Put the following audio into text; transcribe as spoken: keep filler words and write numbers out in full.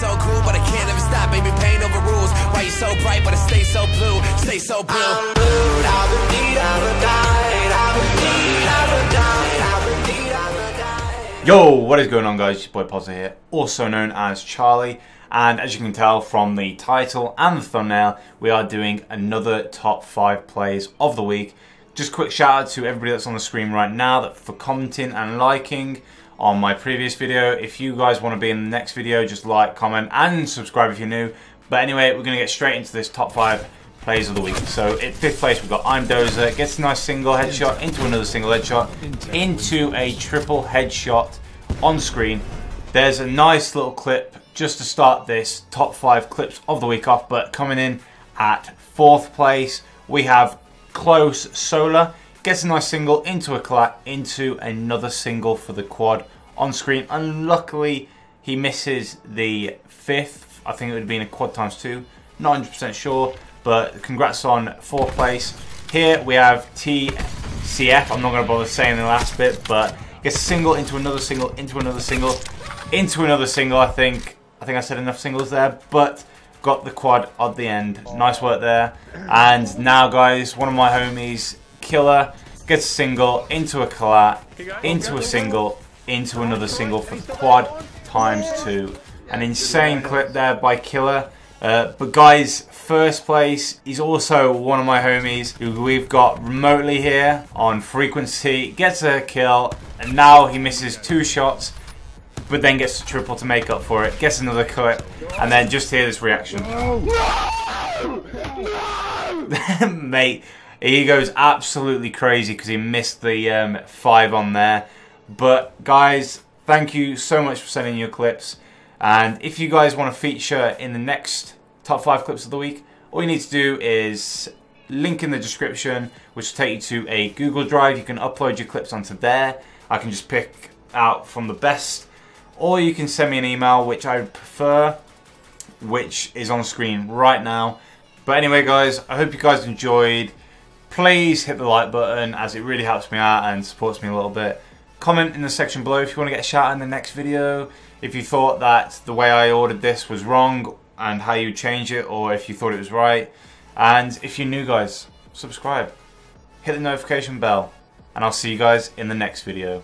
so cool, but I can't ever stop. Baby, pain overrules. Why you so bright, but I stay so blue, stay so blue. I'm blue, I would need, I would die, I would need, I would die, I would need, I would die. Yo, what is going on, guys? It's your boy Pazza here, also known as Charlie. And as you can tell from the title and the thumbnail, we are doing another top five plays of the week. Just quick shout out to everybody that's on the screen right now that for commenting and liking on my previous video. If you guys want to be in the next video, just like, comment and subscribe if you're new. But anyway, we're going to get straight into this top five plays of the week. So at fifth place, we've got I'm Dozer. Gets a nice single headshot into another single headshot into a triple headshot on screen. There's a nice little clip just to start this top five clips of the week off, but coming in at fourth place, we have Close Solar. Gets a nice single into a collab, into another single for the quad on screen. Unluckily, he misses the fifth. I think it would have been a quad times two. Not one hundred percent sure, but congrats on fourth place. Here we have T C F. I'm not going to bother saying the last bit, but gets a single into another single, into another single, into another single, I think. I think I said enough singles there, but got the quad at the end. Nice work there. And now, guys, one of my homies, Killer, gets a single into a collat, into a single, into another single for quad times two. An insane clip there by Killer. Uh, but guys, first place, he's also one of my homies who we've got remotely here on frequency. Gets a kill, and now he misses two shots, but then gets a triple to make up for it. Gets another clip, and then just hear this reaction. No! No! Mate, he goes absolutely crazy because he missed the um, five on there. But guys, thank you so much for sending your clips. And if you guys want to feature in the next top five clips of the week, all you need to do is link in the description, which will take you to a Google Drive. You can upload your clips onto there. I can just pick out from the best. Or you can send me an email, which I prefer, which is on screen right now. But anyway, guys, I hope you guys enjoyed. Please hit the like button, as it really helps me out and supports me a little bit. Comment in the section below if you want to get a shout out in the next video. If you thought that the way I ordered this was wrong and how you change it, or if you thought it was right. And if you're new, guys, subscribe. Hit the notification bell. And I'll see you guys in the next video.